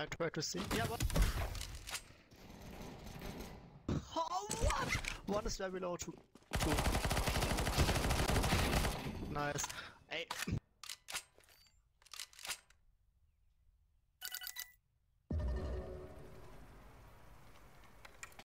I try to see. Yeah, but... Oh, what? One is level low, two. Nice.